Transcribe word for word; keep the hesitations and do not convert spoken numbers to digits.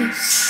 Yes.